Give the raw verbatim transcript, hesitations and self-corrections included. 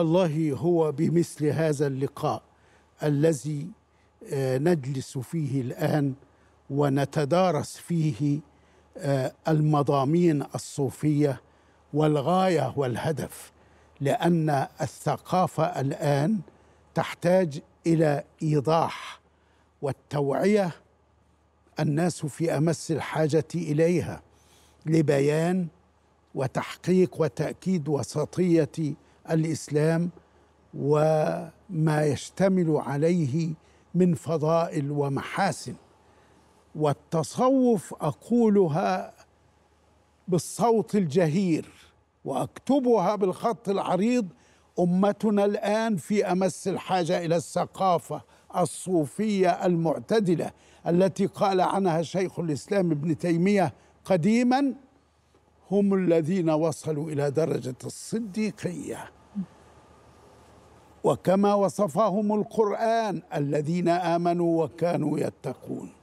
الله هو بمثل هذا اللقاء الذي نجلس فيه الآن ونتدارس فيه المضامين الصوفية والغاية والهدف، لأن الثقافة الآن تحتاج إلى إيضاح والتوعية. الناس في أمس الحاجة إليها لبيان وتحقيق وتأكيد وسطية الإسلام وما يشتمل عليه من فضائل ومحاسن. والتصوف أقولها بالصوت الجهير وأكتبها بالخط العريض: أمتنا الآن في أمس الحاجة إلى الثقافة الصوفية المعتدلة التي قال عنها شيخ الإسلام ابن تيمية قديما: هم الذين وصلوا إلى درجة الصديقية، وكما وصفهم القرآن: الذين آمنوا وكانوا يتقون.